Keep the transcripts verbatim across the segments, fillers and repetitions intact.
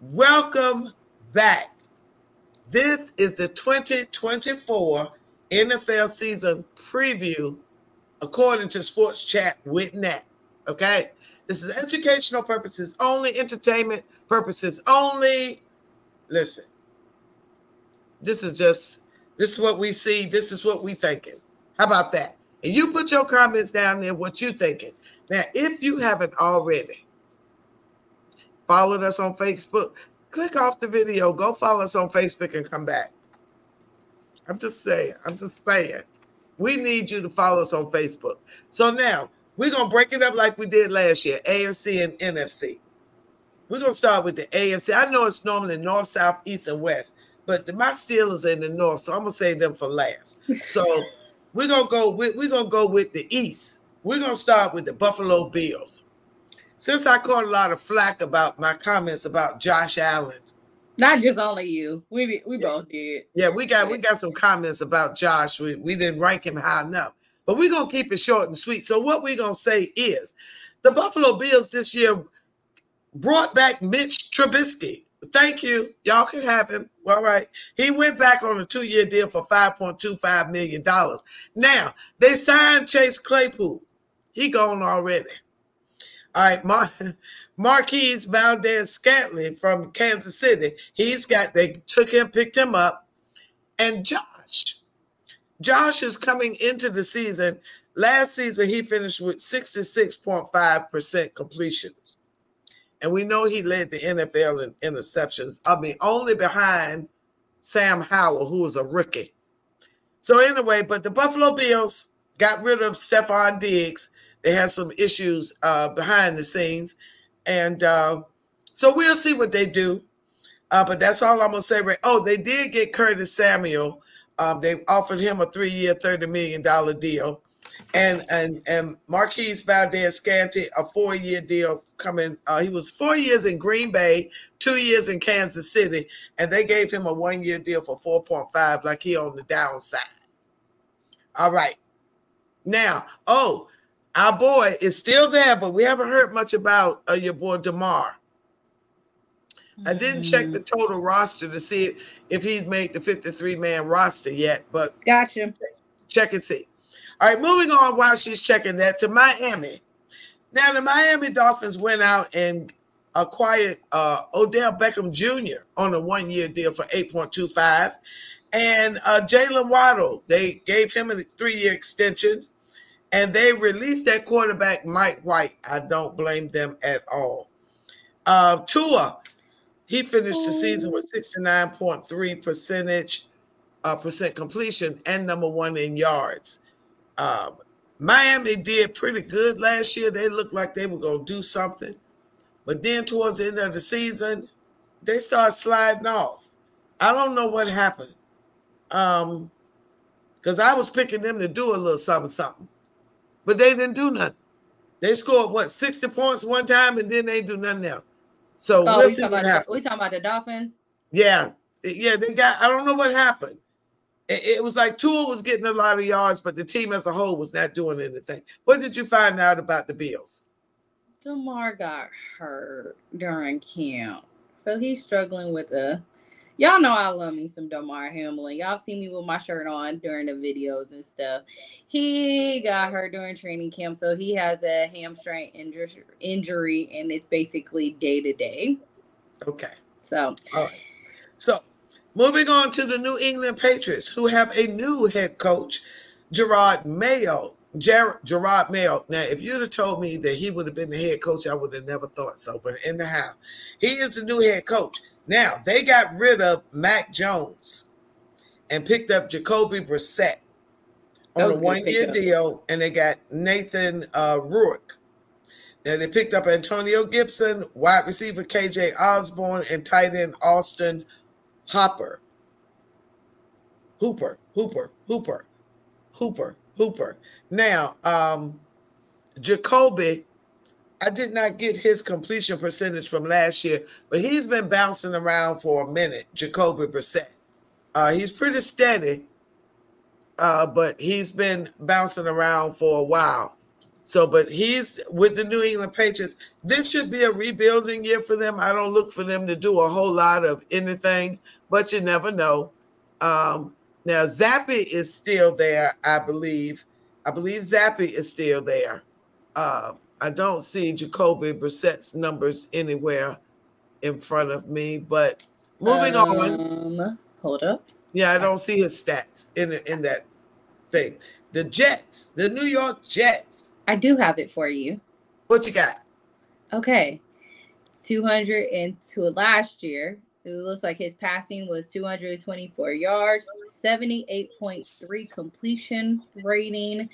Welcome back. This is the twenty twenty-four N F L season preview according to Sports Chat with Nat. Okay? This is educational purposes only, entertainment purposes only. Listen, this is just, this is what we see, this is what we thinking. How about that? And you put your comments down there, what you thinking. Now, if you haven't already followed us on Facebook, click off the video, go follow us on Facebook and come back. I'm just saying, I'm just saying. We need you to follow us on Facebook. So now, we're going to break it up like we did last year, A F C and N F C. We're going to start with the A F C. I know it's normally north, south, east, and west, but my Steelers are in the north, so I'm going to save them for last. So we're going to go with, we're going to go with the east. We're going to start with the Buffalo Bills. Since I caught a lot of flack about my comments about Josh Allen. Not just only you. We we yeah. both did. Yeah, we got we got some comments about Josh. We, we didn't rank him high enough. But we're going to keep it short and sweet. So what we're going to say is the Buffalo Bills this year brought back Mitch Trubisky. Thank you. Y'all can have him. All right. He went back on a two-year deal for five point two five million dollars. Now, they signed Chase Claypool. He gone already. All right, Mar Marquez Valdes-Scantling from Kansas City. He's got, they took him, picked him up. And Josh, Josh is coming into the season. Last season, he finished with sixty-six point five percent completions. And we know he led the N F L in interceptions. I mean, only behind Sam Howell, who was a rookie. So anyway, but the Buffalo Bills got rid of Stephon Diggs. They had some issues uh, behind the scenes. And uh, so we'll see what they do. Uh, but that's all I'm going to say. Right. Oh, they did get Curtis Samuel. Um, they offered him a three-year, thirty million dollar deal. And and and Marquez Valdes-Scantling, a four-year deal coming. Uh, he was four years in Green Bay, two years in Kansas City. And they gave him a one-year deal for four point five, like he on the downside. All right. Now, oh. Our boy is still there, but we haven't heard much about uh, your boy DeMar. I didn't mm. check the total roster to see if, if he's made the fifty-three man roster yet, but gotcha. Check and see. All right, moving on while she's checking that to Miami. Now, the Miami Dolphins went out and acquired uh, Odell Beckham Junior on a one-year deal for eight point two five. And uh, Jalen Waddle, they gave him a three-year extension. And they released that quarterback, Mike White. I don't blame them at all. Uh, Tua, he finished the season with sixty-nine point three percent uh, percent completion and number one in yards. Um, Miami did pretty good last year. They looked like they were going to do something. But then towards the end of the season, they started sliding off. I don't know what happened. Um, because I was picking them to do a little something, something. But they didn't do nothing. They scored, what, sixty points one time, and then they do nothing else. So oh, we'll see what happens. We're talking about the Dolphins? Yeah. Yeah, they got – I don't know what happened. It, it was like Tua was getting a lot of yards, but the team as a whole was not doing anything. What did you find out about the Bills? DeMar got hurt during camp, so he's struggling with a – y'all know I love me some DeMar Hamlin. Y'all see me with my shirt on during the videos and stuff. He got hurt during training camp, so he has a hamstring injury, injury and it's basically day-to-day. -day. Okay. So, all right. So, moving on to the New England Patriots, who have a new head coach, Jerod Mayo. Jer Jerod Mayo. Now, if you'd have told me that he would have been the head coach, I would have never thought so, but anyhow, he is the new head coach. Now, they got rid of Mac Jones and picked up Jacoby Brissett. On a one-year deal, and they got Nathan uh, Rourke. Now, they picked up Antonio Gibson, wide receiver K J Osborne, and tight end Austin Hopper. Hooper, Hooper, Hooper, Hooper, Hooper. Now, um, Jacoby, I did not get his completion percentage from last year, but he's been bouncing around for a minute, Jacoby Brissett. Uh, he's pretty steady. Uh, but he's been bouncing around for a while. So, but he's with the New England Patriots. This should be a rebuilding year for them. I don't look for them to do a whole lot of anything, but you never know. Um, now, Zappe is still there, I believe. I believe Zappe is still there. Uh, I don't see Jacoby Brissett's numbers anywhere in front of me, but moving um, on. Hold up. Yeah, I don't see his stats in, in that thing. The Jets, the New York Jets. I do have it for you. What you got? Okay. two hundred and two last year. It looks like his passing was two hundred twenty-four yards, seventy-eight point three completion rating,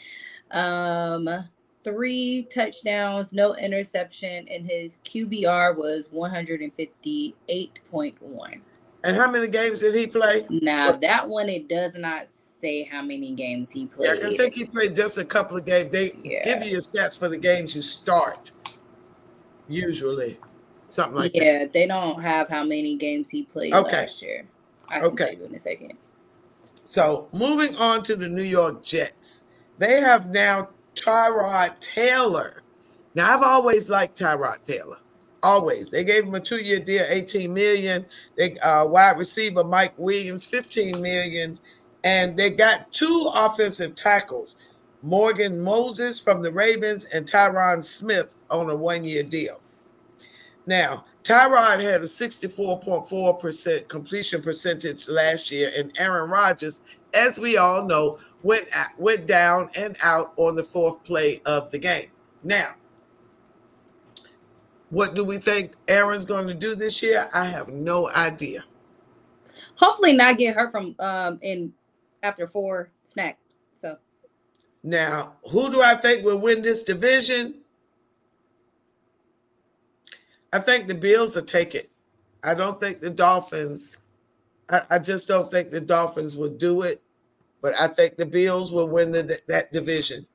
um, three touchdowns, no interception, and his Q B R was one fifty-eight point one. And how many games did he play? Now, that one, it does not say how many games he played. Yeah, I think he played just a couple of games. They yeah. give you your stats for the games you start, usually. Something like yeah, that. Yeah, they don't have how many games he played okay. last year. I can okay. tell you in a second. So, moving on to the New York Jets. They have now Tyrod Taylor. Now, I've always liked Tyrod Taylor. Always. They gave him a two-year deal, eighteen million dollars. They uh, wide receiver Mike Williams, fifteen million dollars. And they got two offensive tackles, Morgan Moses from the Ravens and Tyron Smith on a one-year deal. Now, Tyrod had a sixty-four point four percent completion percentage last year, and Aaron Rodgers, as we all know, went out, went down and out on the fourth play of the game. Now, what do we think Aaron's going to do this year? I have no idea. Hopefully not get hurt from um, in – after four snacks. So now, who do I think will win this division? I think the Bills will take it. I don't think the Dolphins, I, I just don't think the Dolphins will do it, but I think the Bills will win the, that division.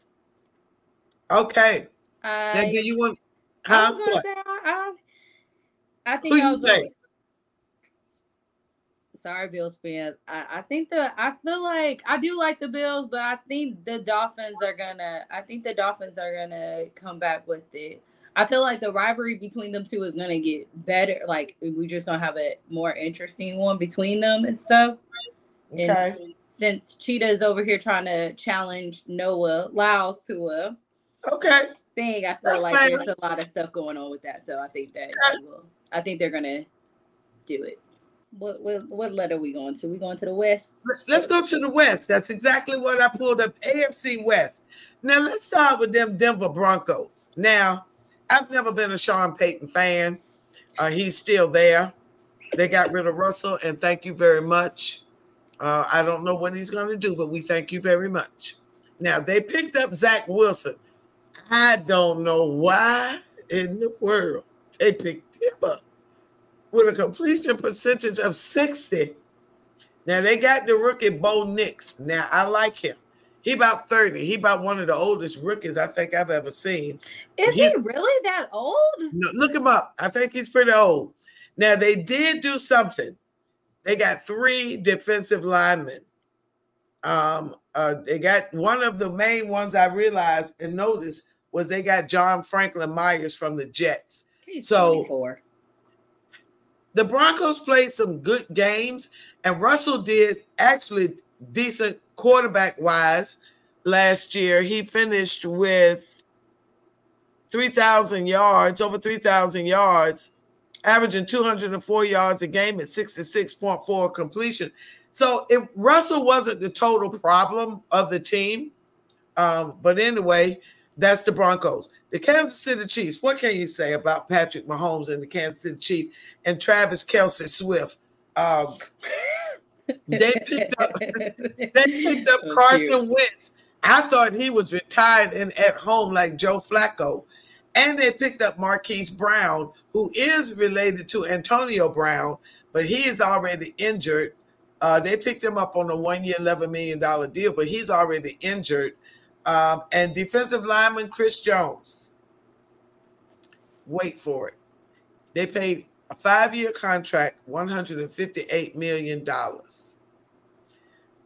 Okay. I, now, do you want, huh? I was gonna say, I, I, I think who I was you think? Sorry, Bills fans. I, I think the I feel like I do like the Bills, but I think the Dolphins are gonna. I think the Dolphins are gonna come back with it. I feel like the rivalry between them two is gonna get better. Like we just gonna have a more interesting one between them and stuff. Okay. And since Cheetah is over here trying to challenge Noah Lyles to a okay thing, I feel That's like fine. There's a lot of stuff going on with that. So I think that okay. will, I think they're gonna do it. What, what what letter are we going to? We going to the West? Let's go to the West. That's exactly what I pulled up, A F C West. Now, let's start with them Denver Broncos. Now, I've never been a Sean Payton fan. Uh, he's still there. They got rid of Russell, and thank you very much. Uh, I don't know what he's going to do, but we thank you very much. Now, they picked up Zach Wilson. I don't know why in the world they picked him up. With a completion percentage of sixty. Now, they got the rookie Bo Nix. Now, I like him. He about thirty. He about one of the oldest rookies I think I've ever seen. Is he's, he really that old? No, look him up. I think he's pretty old. Now, they did do something. They got three defensive linemen. Um, uh, they got one of the main ones I realized and noticed was they got John Franklin Myers from the Jets. He's so, twenty-four. The Broncos played some good games, and Russell did actually decent quarterback-wise last year. He finished with three thousand yards, over three thousand yards, averaging two hundred four yards a game at sixty-six point four completion. So if Russell wasn't the total problem of the team, um, but anyway, that's the Broncos. The Kansas City Chiefs, what can you say about Patrick Mahomes and the Kansas City Chiefs and Travis Kelce Swift? Um, they picked up they picked up Carson Wentz. I thought he was retired and at home like Joe Flacco. And they picked up Marquise Brown, who is related to Antonio Brown, but he is already injured. Uh, they picked him up on a one-year, eleven million dollar deal, but he's already injured. Um, and defensive lineman Chris Jones. Wait for it. They paid a five-year contract, one hundred fifty-eight million dollars.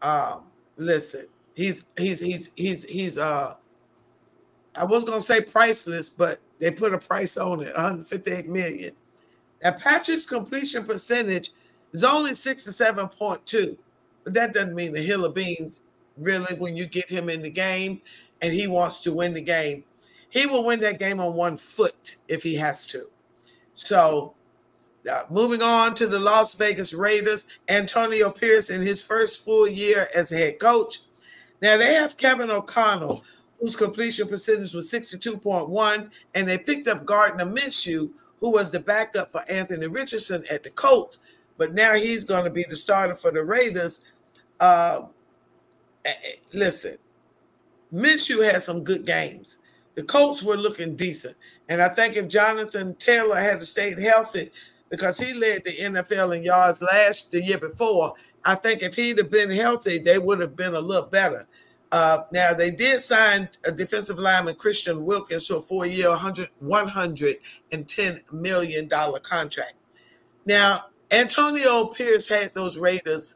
Um, listen, he's he's he's he's he's uh I was gonna say priceless, but they put a price on it, one hundred fifty-eight million. Now Patrick's completion percentage is only sixty-seven point two, but that doesn't mean the hill of beans really when you get him in the game and he wants to win the game. He will win that game on one foot if he has to. So uh, moving on to the Las Vegas Raiders, Antonio Pierce in his first full year as head coach. Now they have Kevin O'Connell, whose completion percentage was sixty-two point one, and they picked up Gardner Minshew, who was the backup for Anthony Richardson at the Colts, but now he's going to be the starter for the Raiders. Uh, listen, Minshew had some good games. The Colts were looking decent, and I think if Jonathan Taylor had stayed healthy, because he led the N F L in yards last the year before, I think if he'd have been healthy, they would have been a little better. Uh, now, they did sign a defensive lineman, Christian Wilkins, to a four-year, one hundred ten million dollars contract. Now, Antonio Pierce had those Raiders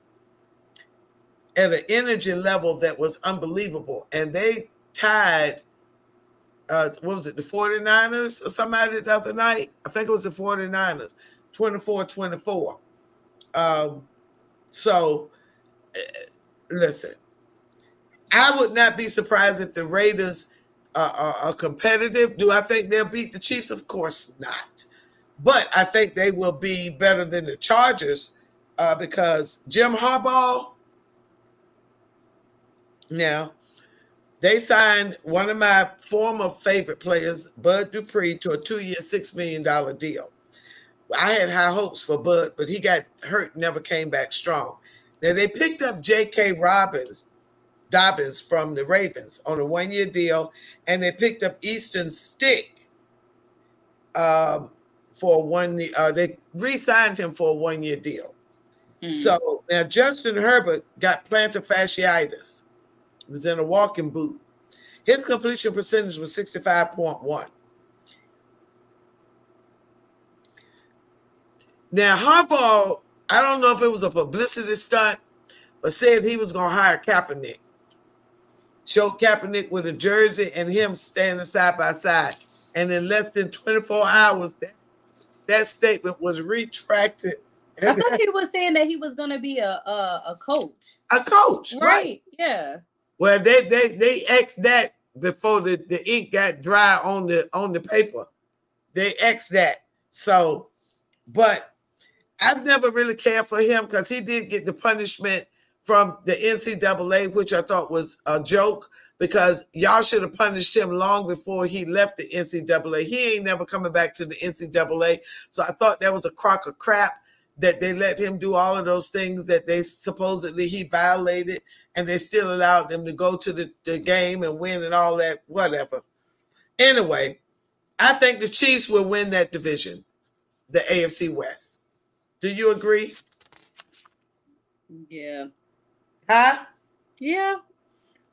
at an energy level that was unbelievable, and they tied, uh, what was it, the 49ers or somebody the other night? I think it was the 49ers, twenty-four twenty-four. Um, so, uh, listen. I would not be surprised if the Raiders uh, are, are competitive. Do I think they'll beat the Chiefs? Of course not. But I think they will be better than the Chargers uh, because Jim Harbaugh, now, they signed one of my former favorite players, Bud Dupree, to a two-year, six million dollar deal. I had high hopes for Bud, but he got hurt, never came back strong. Now, they picked up J K. Robbins, Dobbins from the Ravens on a one-year deal, and they picked up Easton Stick um, for one. Uh, they re-signed him for a one-year deal. Mm. So now Justin Herbert got plantar fasciitis. He was in a walking boot. His completion percentage was sixty-five point one. Now Harbaugh, I don't know if it was a publicity stunt, but said he was going to hire Kaepernick. Showed Kaepernick with a jersey and him standing side by side. And in less than twenty-four hours, that, that statement was retracted. I thought he was saying that he was going to be a, a a coach. A coach, right? right. Yeah. Well, they they they X'd that before the, the ink got dry on the on the paper. They X'd that. So, but I've never really cared for him because he did get the punishment from the N C double A, which I thought was a joke, because y'all should have punished him long before he left the N C double A. He ain't never coming back to the N C double A. So I thought that was a crock of crap that they let him do all of those things that they supposedly he violated, and they still allowed him to go to the, the game and win and all that, whatever. Anyway, I think the Chiefs will win that division, the A F C West. Do you agree? Yeah. Huh? Yeah.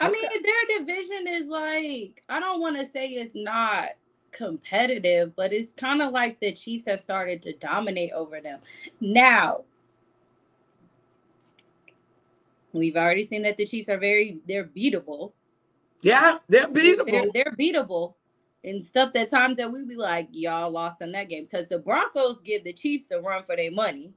I okay. mean, their division is like, I don't want to say it's not competitive, but it's kind of like the Chiefs have started to dominate over them. Now, we've already seen that the Chiefs are very, they're beatable. Yeah, they're beatable. They're, they're beatable. And stuff that times that we be like, y'all lost in that game. Because the Broncos give the Chiefs a run for their money.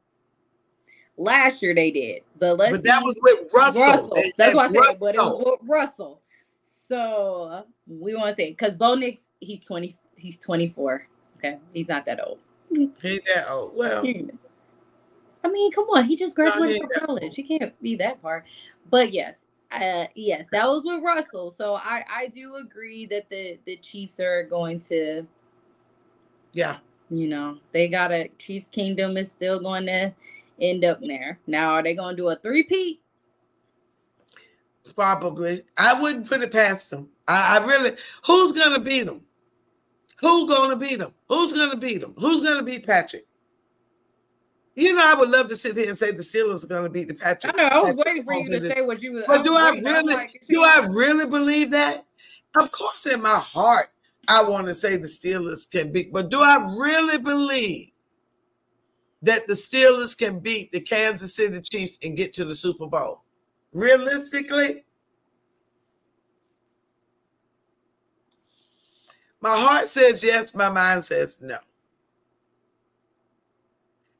Last year they did, but let's. But that was with Russell. Russell. That's what I said. Russell. But it was with Russell. So we want to say because Bo Nix, he's twenty. He's twenty-four. Okay, he's not that old. He's that old. Well, I mean, come on. He just graduated no, he from college. He can't be that far. But yes, uh, yes, that was with Russell. So I, I do agree that the the Chiefs are going to. Yeah. You know they got a Chiefs Kingdom is still going to end up there. Now, are they going to do a three-peat? Probably. I wouldn't put it past them. I, I really, who's going to beat them? Who's going to beat them? Who's going to beat them? Who's going to beat Patrick? You know, I would love to sit here and say the Steelers are going to beat the Patrick. I know. I was Patrick waiting for you to say what you was. But do I really, like do I really believe that? Of course, in my heart, I want to say the Steelers can beat. But do I really believe that the Steelers can beat the Kansas City Chiefs and get to the Super Bowl? Realistically? My heart says yes, my mind says no.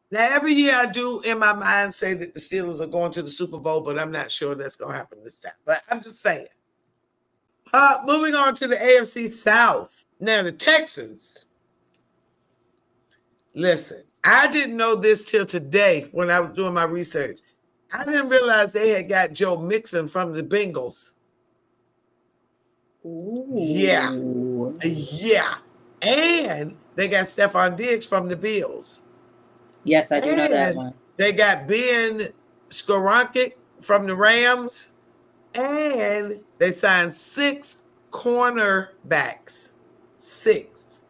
Now, every year I do in my mind say that the Steelers are going to the Super Bowl, but I'm not sure that's going to happen this time. But I'm just saying. Uh, moving on to the A F C South. Now, the Texans. Listen, I didn't know this till today when I was doing my research. I didn't realize they had got Joe Mixon from the Bengals. Ooh. Yeah. Yeah. And they got Stephon Diggs from the Bills. Yes, I do and know that one. They got Ben Skoronkic from the Rams, and they signed six cornerbacks. Six.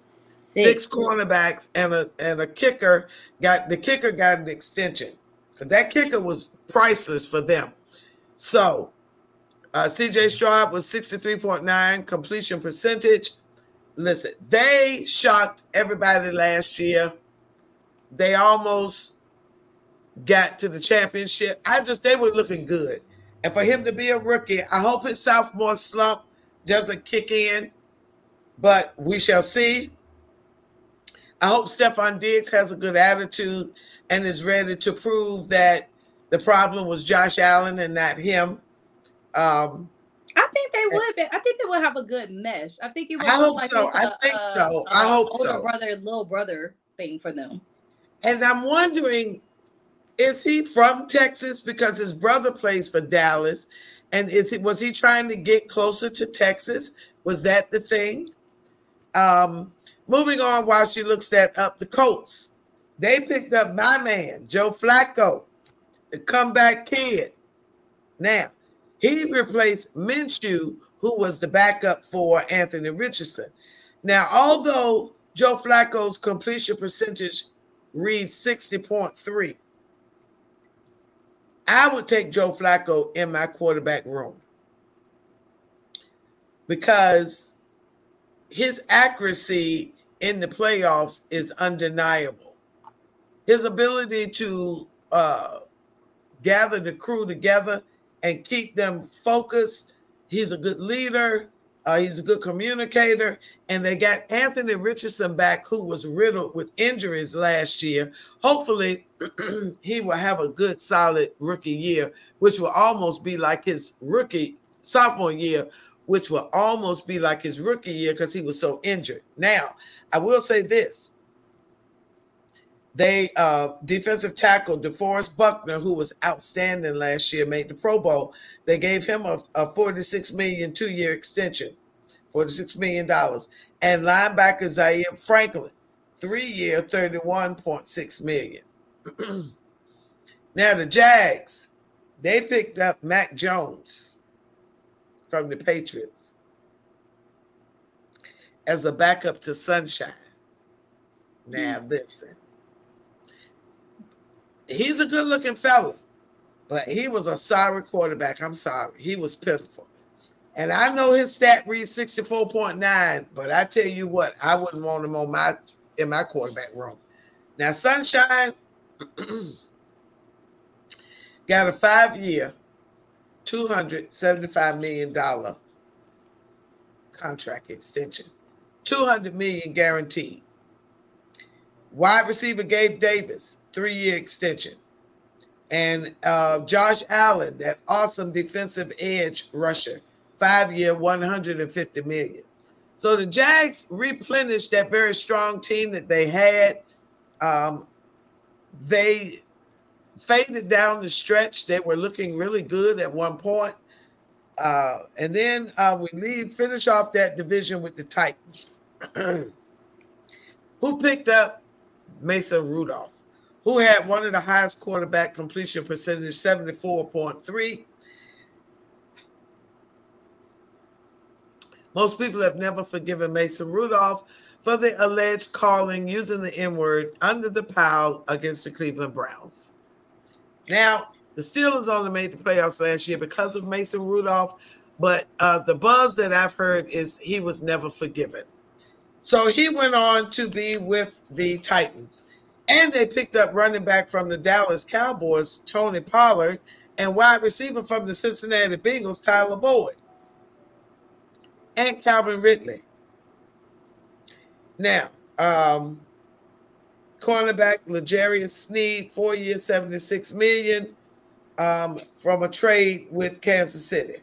Six, six cornerbacks and a and a kicker. Got the kicker got an extension. So that kicker was priceless for them. So uh, C J Stroud was sixty-three point nine completion percentage. Listen, they shocked everybody last year. They almost got to the championship. I just, they were looking good. And for him to be a rookie, I hope his sophomore slump doesn't kick in, but we shall see. I hope Stephon Diggs has a good attitude and is ready to prove that the problem was Josh Allen and not him. Um, I think they would be. I think they would have a good mesh. I think it would. I hope like so. I a, think a, so. A, I hope older so. Older brother, little brother thing for them. And I'm wondering, is he from Texas because his brother plays for Dallas? And is he, was he trying to get closer to Texas? Was that the thing? Um, moving on while she looks that up, the Colts. They picked up my man, Joe Flacco, the comeback kid. Now, he replaced Minshew, who was the backup for Anthony Richardson. Now, although Joe Flacco's completion percentage reads sixty point three. I would take Joe Flacco in my quarterback room because his accuracy in the playoffs is undeniable. His ability to uh, gather the crew together and keep them focused. He's a good leader. Uh, he's a good communicator, and they got Anthony Richardson back, who was riddled with injuries last year. Hopefully, he will have a good, solid rookie year, which will almost be like his rookie sophomore year, which will almost be like his rookie year because he was so injured. Now, I will say this. They uh, defensive tackle DeForest Buckner, who was outstanding last year, made the Pro Bowl. They gave him a, a forty-six million dollars two-year extension, forty-six million dollars. And linebacker Zaire Franklin, three-year, thirty-one point six million dollars. Now the Jags, they picked up Mac Jones from the Patriots as a backup to Sunshine. Now mm. listen. He's a good-looking fella, but he was a sorry quarterback. I'm sorry. He was pitiful. And I know his stat reads sixty-four point nine, but I tell you what, I wouldn't want him on my in my quarterback room. Now, Sunshine got a five-year, two hundred seventy-five million dollars contract extension, two hundred million dollars guaranteed. Wide receiver Gabe Davis, three-year extension. And uh, Josh Allen, that awesome defensive edge rusher, five-year, one hundred fifty million dollars. So the Jags replenished that very strong team that they had. Um, they faded down the stretch. They were looking really good at one point. Uh, and then uh, we leave, finish off that division with the Titans, who picked up Mason Rudolph, who had one of the highest quarterback completion percentage, seventy-four point three. Most people have never forgiven Mason Rudolph for the alleged calling using the N-word under the pile against the Cleveland Browns. Now, the Steelers only made the playoffs last year because of Mason Rudolph, but uh, the buzz that I've heard is he was never forgiven. So he went on to be with the Titans. And they picked up running back from the Dallas Cowboys, Tony Pollard, and wide receiver from the Cincinnati Bengals, Tyler Boyd, and Calvin Ridley. Now, um, cornerback L'Jarius Sneed, four years, seventy-six million dollars um, from a trade with Kansas City.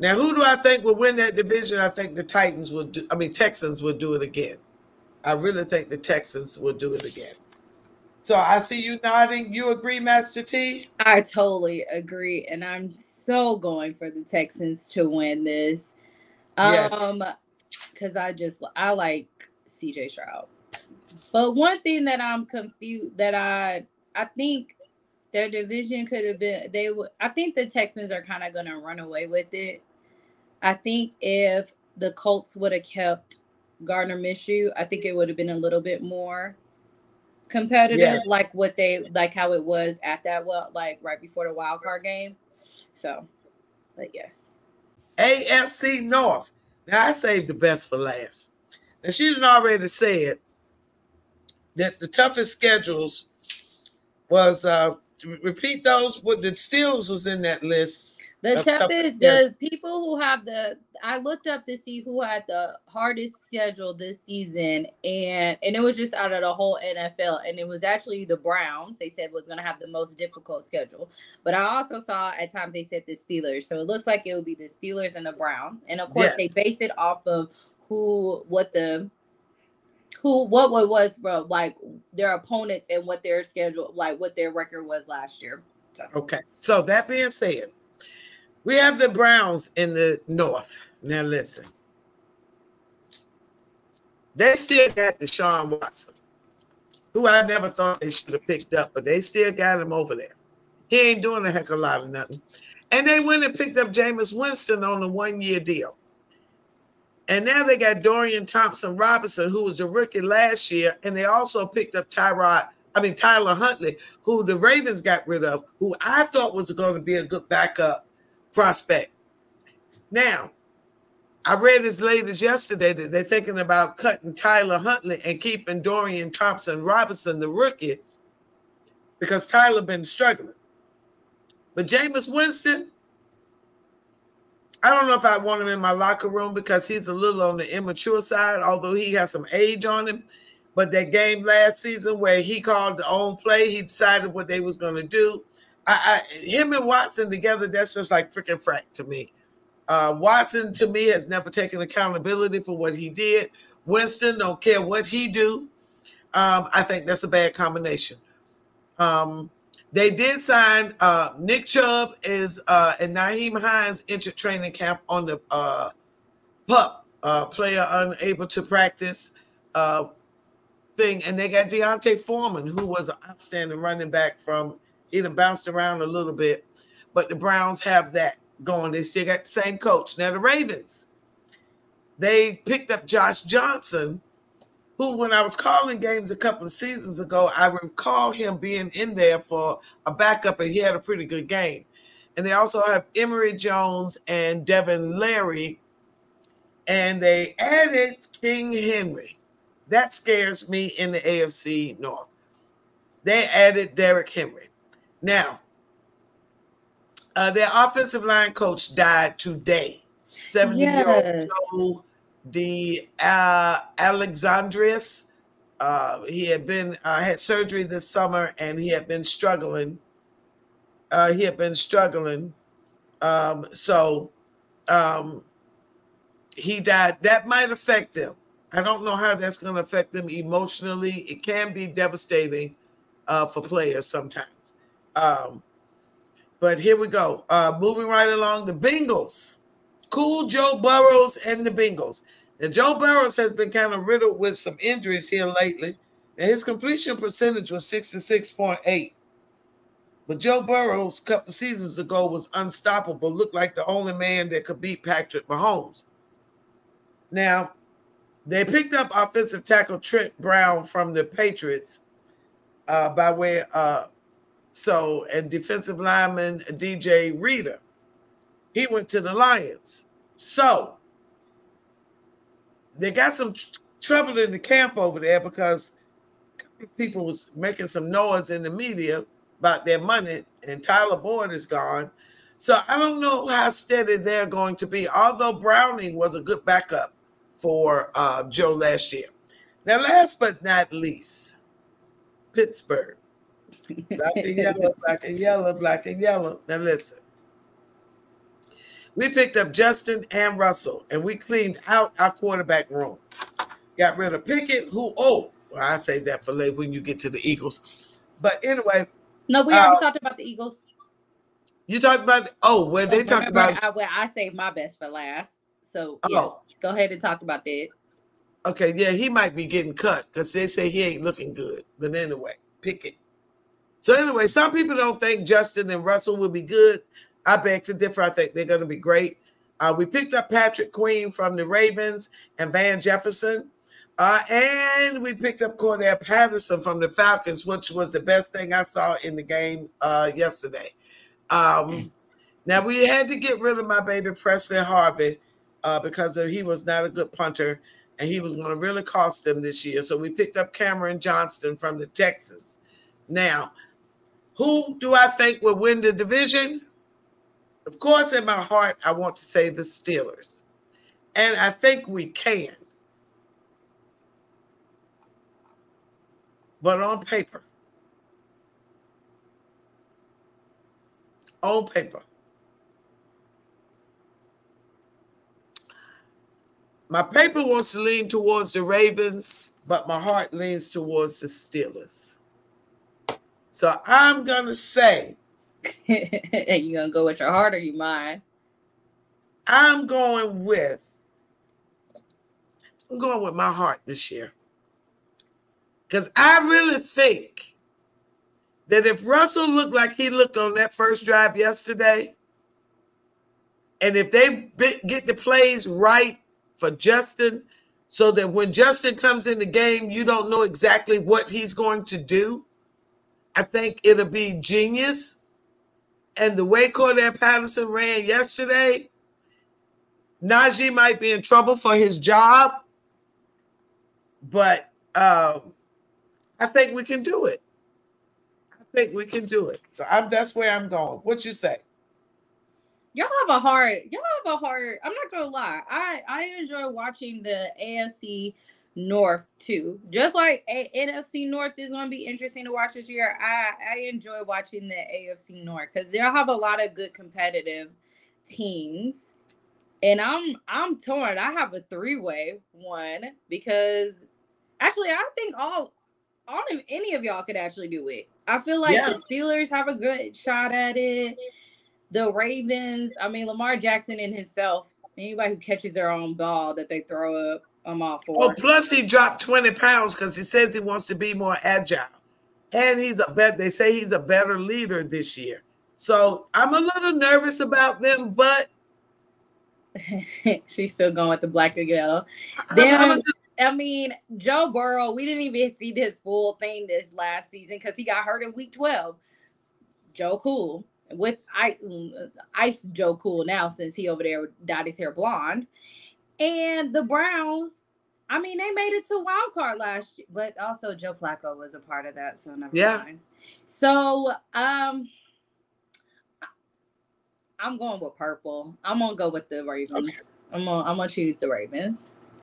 Now, who do I think will win that division? I think the Titans will do, I mean, Texans will do it again. I really think the Texans will do it again. So I see you nodding. You agree, Master T? I totally agree. And I'm so going for the Texans to win this. Yes. Um, because I just, I like C J Stroud. But one thing that I'm confused, that I, I think their division could have been, they would, I think the Texans are kind of going to run away with it. I think if the Colts would have kept Gardner Minshew, I think it would have been a little bit more competitive, yes. like what they, like how it was at that, well, like right before the wild card game. So, but yes. A F C North. Now, I saved the best for last. And she didn't already say it, that the toughest schedules was, uh, repeat those, what the Steelers was in that list. The toughest, tough, the yeah. people who have the, I looked up to see who had the hardest schedule this season, and and it was just out of the whole N F L, and it was actually the Browns, they said, was going to have the most difficult schedule. But I also saw at times they said the Steelers, so it looks like it will be the Steelers and the Browns. And of course, yes. they base it off of who, what the, who, what, what was, bro, like their opponents and what their schedule, like what their record was last year. So. Okay, so that being said, we have the Browns in the North. Now listen, they still got Deshaun Watson, who I never thought they should have picked up, but they still got him over there. He ain't doing a heck of a lot of nothing. And they went and picked up Jameis Winston on a one-year deal. And now they got Dorian Thompson-Robinson, who was the rookie last year, and they also picked up Tyrod I mean, Tyler Huntley, who the Ravens got rid of, who I thought was going to be a good backup prospect. Now, I read as late as yesterday that they're thinking about cutting Tyler Huntley and keeping Dorian Thompson-Robinson, the rookie, because Tyler been struggling. But Jameis Winston, I don't know if I want him in my locker room because he's a little on the immature side, although he has some age on him. But that game last season where he called the own play, he decided what they was going to do. I, I, him and Watson together, that's just like freaking frack to me. Uh, Watson, to me, has never taken accountability for what he did. Winston don't care what he do. Um, I think that's a bad combination. Um, they did sign uh, Nick Chubb is, uh, and Naheem Hines entered training camp on the uh, pup, uh, player unable to practice uh, thing. And they got Deontay Foreman, who was an outstanding running back from It bounced around a little bit, but the Browns have that going. They still got the same coach. Now, the Ravens, they picked up Josh Johnson, who, when I was calling games a couple of seasons ago, I recall him being in there for a backup, and he had a pretty good game. And they also have Emory Jones and Devin Leary, and they added King Henry. That scares me in the A F C North. They added Derrick Henry. Now, uh, their offensive line coach died today. seventy-year-old Joe D. Uh, Alexandris. Uh, he had been uh, had surgery this summer, and he had been struggling. Uh, he had been struggling. Um, so um, he died. That might affect them. I don't know how that's going to affect them emotionally. It can be devastating uh, for players sometimes. Um, but here we go. Uh, moving right along, the Bengals. Cool Joe Burrows and the Bengals. Now, Joe Burrows has been kind of riddled with some injuries here lately, and his completion percentage was sixty-six point eight. But Joe Burrows, a couple seasons ago, was unstoppable, looked like the only man that could beat Patrick Mahomes. Now, they picked up offensive tackle Trent Brown from the Patriots uh, by way of... So, and defensive lineman D J Reader, he went to the Lions. So, they got some tr trouble in the camp over there because people was making some noise in the media about their money, and Tyler Boyd is gone. So, I don't know how steady they're going to be, although Browning was a good backup for uh, Joe last year. Now, last but not least, Pittsburgh. Black and yellow, black and yellow, black and yellow. Now, listen. We picked up Justin and Russell, and we cleaned out our quarterback room. Got rid of Pickett, who, oh, well, I'd save that for later when you get to the Eagles. But anyway. No, we already uh, talked about the Eagles. You talked about, oh, well, they talked about. I, well, I saved my best for last. So, yes, oh. Go ahead and talk about that. Okay, yeah, he might be getting cut because they say he ain't looking good. But anyway, Pickett. So anyway, some people don't think Justin and Russell will be good. I beg to differ. I think they're going to be great. Uh, we picked up Patrick Queen from the Ravens and Van Jefferson. Uh, and we picked up Cordell Patterson from the Falcons, which was the best thing I saw in the game uh, yesterday. Um, now, we had to get rid of my baby Preston Harvin uh, because he was not a good punter. And he was going to really cost them this year. So we picked up Cameron Johnston from the Texans. Now, who do I think will win the division? Of course, in my heart, I want to say the Steelers. And I think we can. But on paper. On paper. My paper wants to lean towards the Ravens, but my heart leans towards the Steelers. So I'm going to say. Are you going to go with your heart or your mind? I'm going with. I'm going with my heart this year. Because I really think that if Russell looked like he looked on that first drive yesterday, and if they get the plays right, for Justin, so that when Justin comes in the game, you don't know exactly what he's going to do. I think it'll be genius. And the way Cordell Patterson ran yesterday, Najee might be in trouble for his job, but um, I think we can do it. I think we can do it. So I'm, that's where I'm going. What you say? Y'all have a heart. Y'all have a heart. I'm not gonna lie. I I enjoy watching the A F C North too. Just like a N F C North is gonna be interesting to watch this year. I I enjoy watching the A F C North because they'll have a lot of good competitive teams. And I'm I'm torn. I have a three-way one because actually I think all all of any of y'all could actually do it. I feel like yeah. The Steelers have a good shot at it. The Ravens, I mean, Lamar Jackson in himself, anybody who catches their own ball that they throw up, I'm all for. Oh, plus he dropped twenty pounds because he says he wants to be more agile. And he's a bet. They say he's a better leader this year. So I'm a little nervous about them, but. She's still going with the black and yellow. Then, I mean, Joe Burrow, we didn't even see his full thing this last season because he got hurt in week twelve. Joe Cool. With I, Ice Joe Cool now since he over there dyed his hair blonde. And the Browns, I mean, they made it to wild card last year. But also Joe Flacco was a part of that, so never yeah. mind. So um, I'm going with purple. I'm going to go with the Ravens. Okay. I'm going I'm going to choose the Ravens.